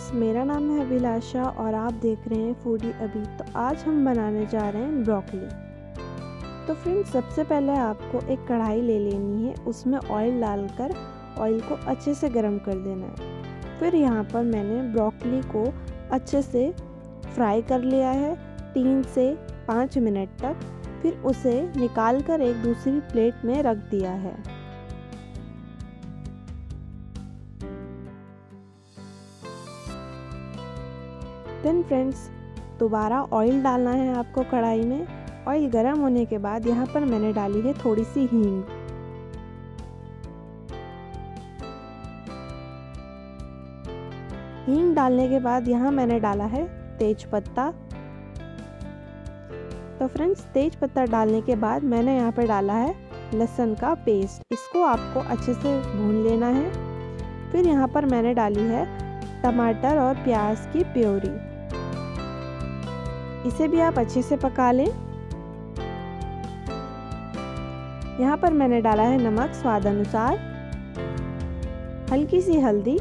Friends, मेरा नाम है अभिलाषा और आप देख रहे हैं फूडी अभी। तो आज हम बनाने जा रहे हैं ब्रोकोली। तो फ्रेंड्स, सबसे पहले आपको एक कढ़ाई ले लेनी है, उसमें ऑयल डालकर ऑयल को अच्छे से गर्म कर देना है। फिर यहाँ पर मैंने ब्रोकोली को अच्छे से फ्राई कर लिया है 3 से 5 मिनट तक। फिर उसे निकाल कर एक दूसरी प्लेट में रख दिया है। देन फ्रेंड्स, दोबारा ऑयल डालना है आपको कढ़ाई में। ऑयल गर्म होने के बाद यहाँ पर मैंने डाली है थोड़ी सी हींग। हींग डालने के बाद यहाँ मैंने डाला है तेज पत्ता। तो फ्रेंड्स, तेज पत्ता डालने के बाद मैंने यहाँ पर डाला है लहसुन का पेस्ट। इसको आपको अच्छे से भून लेना है। फिर यहाँ पर मैंने डाली है टमाटर और प्याज की प्योरी। इसे भी आप अच्छे से पका लें। यहाँ पर मैंने डाला है नमक स्वाद अनुसार, हल्की सी हल्दी।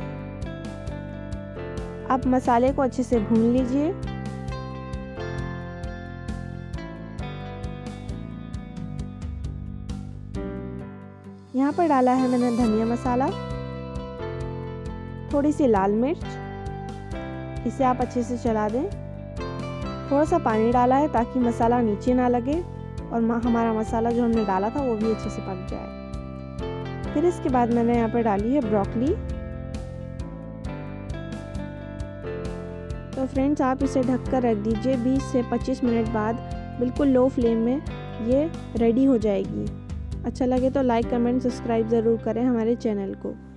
आप मसाले को अच्छे से भून लीजिए। यहाँ पर डाला है मैंने धनिया मसाला, थोड़ी सी लाल मिर्च। इसे आप अच्छे से चला दें। थोड़ा सा पानी डाला है ताकि मसाला नीचे ना लगे और हमारा मसाला जो हमने डाला था वो भी अच्छे से पक जाए। फिर इसके बाद मैंने यहाँ पर डाली है ब्रोकोली। तो फ्रेंड्स, आप इसे ढककर रख दीजिए। 20 से 25 मिनट बाद बिल्कुल लो फ्लेम में ये रेडी हो जाएगी। अच्छा लगे तो लाइक, कमेंट, सब्सक्राइब ज़रूर करें हमारे चैनल को।